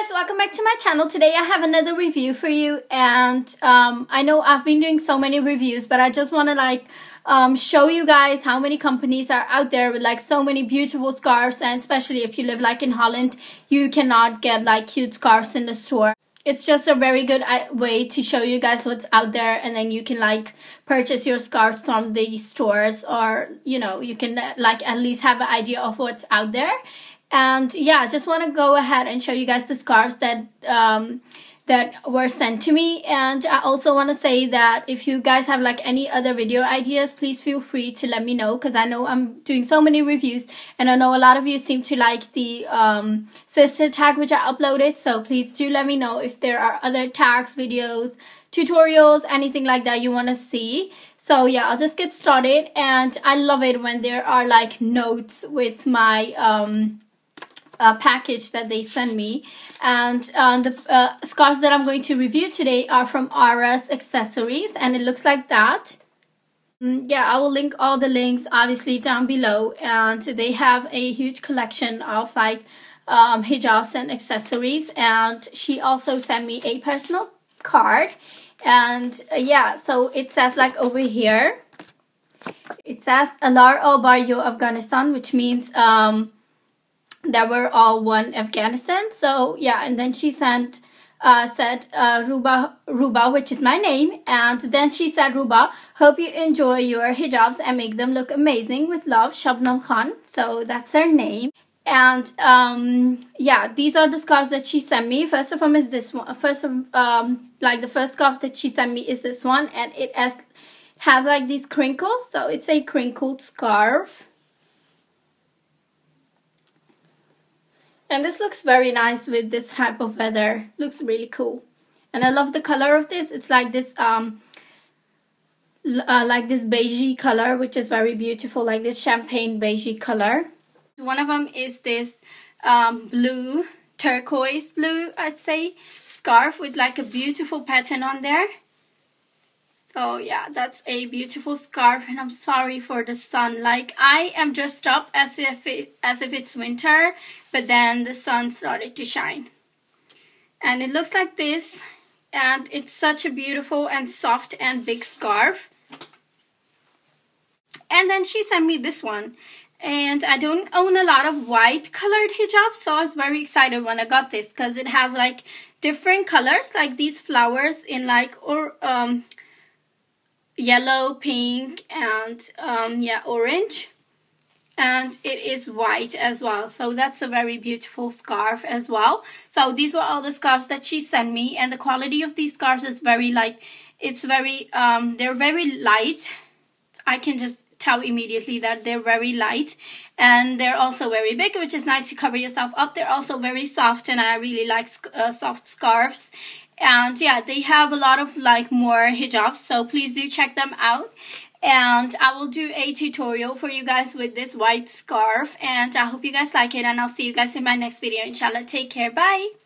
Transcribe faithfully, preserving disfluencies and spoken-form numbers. guys, welcome back to my channel. Today I have another review for you, and um, I know I've been doing so many reviews, but I just want to like um, show you guys how many companies are out there with like so many beautiful scarves, and especially if you live like in Holland, you cannot get like cute scarves in the store. It's just a very good way to show you guys what's out there, and then you can like purchase your scarves from the stores, or you know, you can like at least have an idea of what's out there. And yeah, I just want to go ahead and show you guys the scarves that um, that were sent to me. And I also want to say that if you guys have like any other video ideas, please feel free to let me know, because I know I'm doing so many reviews, and I know a lot of you seem to like the um, sister tag which I uploaded. So please do let me know if there are other tags, videos, tutorials, anything like that you want to see. So yeah, I'll just get started. And I love it when there are like notes with my um, Uh, package that they send me. And uh, the uh, scarves that I'm going to review today are from R S Accessories, and it looks like that. Mm, yeah, I will link all the links obviously down below, and they have a huge collection of like um, hijabs and accessories. And she also sent me a personal card, and uh, yeah, so it says like over here, it says Alar-o Baryo Afghanistan, which means um that were all one Afghanistan. So yeah, and then she sent uh said uh Ruba Ruba, which is my name, and then she said, Ruba, hope you enjoy your hijabs and make them look amazing. With love, Shabnam Khan. So that's her name. And um yeah, these are the scarves that she sent me. First of all is this one. First of um like the first scarf that she sent me is this one, and it has has like these crinkles, so it's a crinkled scarf. And this looks very nice with this type of weather. Looks really cool. And I love the color of this. It's like this um uh, like this beigey color, which is very beautiful, like this champagne beigey color. One of them is this um blue, turquoise blue, I'd say, scarf with like a beautiful pattern on there. So yeah, that's a beautiful scarf, and I'm sorry for the sun. Like, I am dressed up as if it, as if it's winter, but then the sun started to shine. And it looks like this, and it's such a beautiful and soft and big scarf. And then she sent me this one. And I don't own a lot of white colored hijabs, so I was very excited when I got this, because it has like different colors, like these flowers in like or um yellow, pink, and um yeah, orange, and it is white as well. So that's a very beautiful scarf as well. So these were all the scarves that she sent me, and the quality of these scarves is very like it's very um they're very light. I can just tell immediately that they're very light, and they're also very big, which is nice to cover yourself up. They're also very soft, and I really like uh, soft scarves. And yeah, they have a lot of like more hijabs, so please do check them out. And I will do a tutorial for you guys with this white scarf, and I hope you guys like it, and I'll see you guys in my next video, inshallah. Take care, bye.